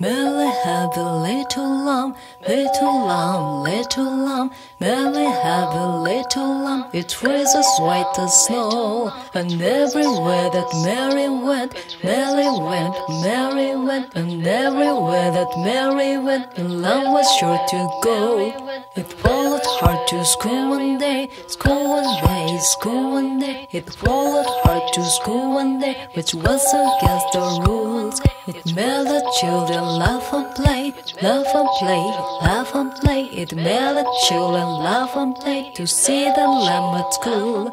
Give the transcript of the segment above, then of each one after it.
Millie had a little lamb, little lamb, little lamb. Millie had a little lamb, it was as white as snow. And everywhere that Mary went, Mary went, Mary went. And everywhere that Mary went, the lamb was sure to go. It followed her to school one day, school one day, school one day. It followed her to school one day, which was against the rules. It made the children laugh and play, laugh and play, laugh and play. It made the children laugh and play to see the lamb at school.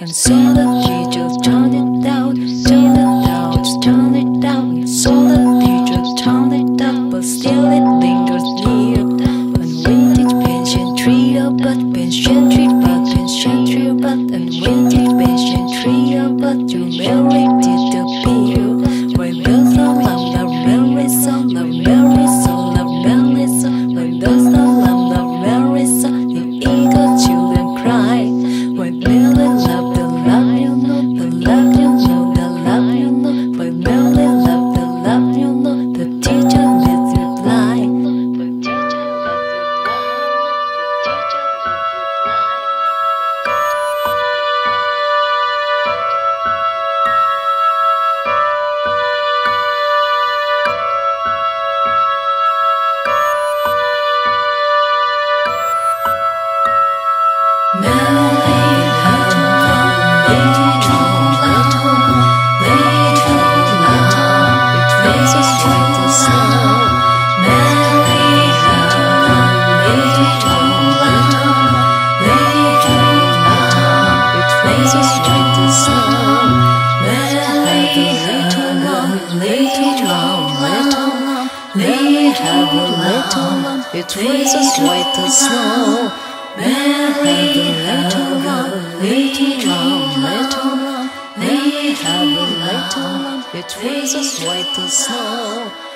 And so the teacher turned it down, turned it down, turned it down. And so the teacher turned it down, but still it lingered near. And we did pinch and trio, but pinch and trio, but pinch and trio, but. And we did pinch and trio, but you merely did appear. It was as white as snow. Mary had a little lamb, Mary had a little lamb. It was as white as snow.